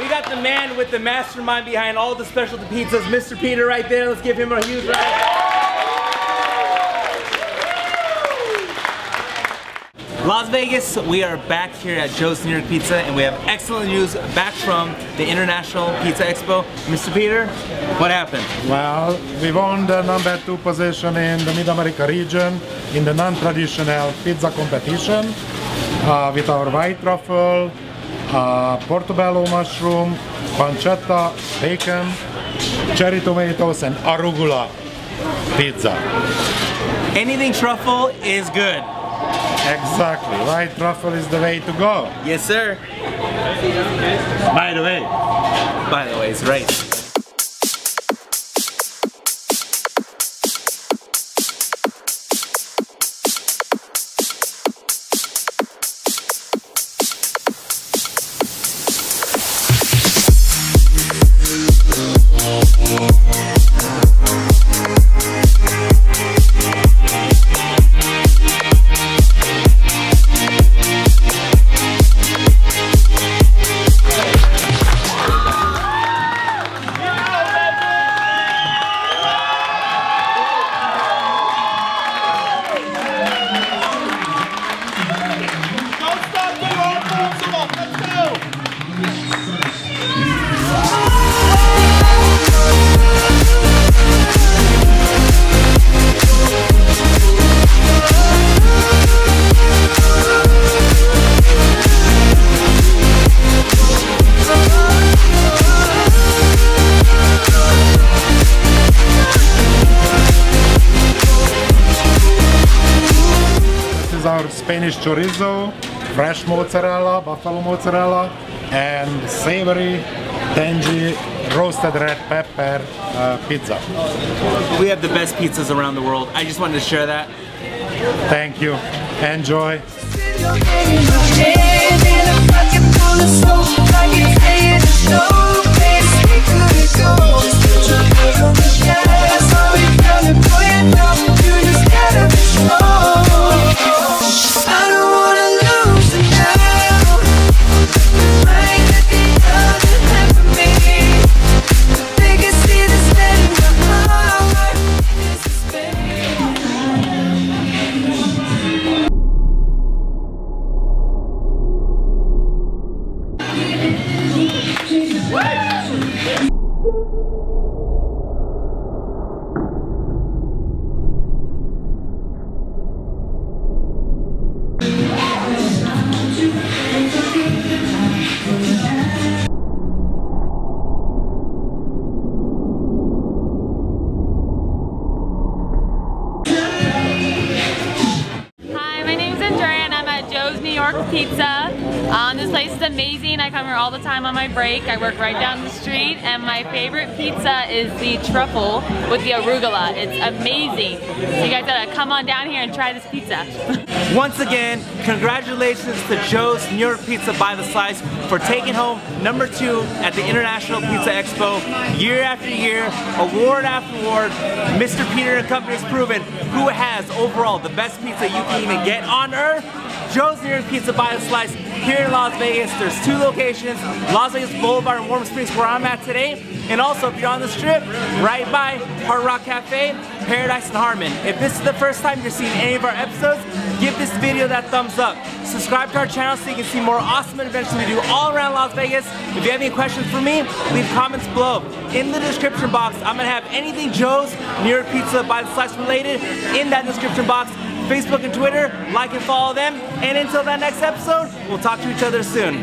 We got the man with the mastermind behind all the specialty pizzas, Mr. Peter, right there. Let's give him a huge round. Las Vegas, we are back here at Joe's New York Pizza, and we have excellent news back from the International Pizza Expo. Mr. Peter, what happened? Well, we won the number 2 position in the Mid-America region in the non-traditional pizza competition with our white truffle, portobello mushroom, pancetta, bacon, cherry tomatoes, and arugula pizza. Anything truffle is good. Exactly. White truffle is the way to go. Yes, sir. By the way, it's right. Spanish chorizo, fresh mozzarella, buffalo mozzarella, and savory, tangy, roasted red pepper pizza. We have the best pizzas around the world. I just wanted to share that. Thank you. Enjoy. Pizza. This place is amazing. I come here all the time on my break. I work right down the street, and my favorite pizza is the truffle with the arugula. It's amazing. So you guys gotta come on down here and try this pizza. Once again, congratulations to Joe's New York Pizza by the Slice for taking home number 2 at the International Pizza Expo. Year after year, award after award, Mr. Peter and company has proven who has overall the best pizza you can even get on earth. Joe's New York Pizza by the Slice here in Las Vegas. There's 2 locations, Las Vegas Boulevard and Warm Springs, where I'm at today. And also, if you're on this trip, right by Hard Rock Cafe, Paradise, and Harmon. If this is the first time you're seeing any of our episodes, give this video that thumbs up. Subscribe to our channel so you can see more awesome adventures we do all around Las Vegas. If you have any questions for me, leave comments below. In the description box, I'm gonna have anything Joe's New York Pizza by the Slice related in that description box. Facebook and Twitter, like and follow them. And until that next episode, we'll talk to each other soon.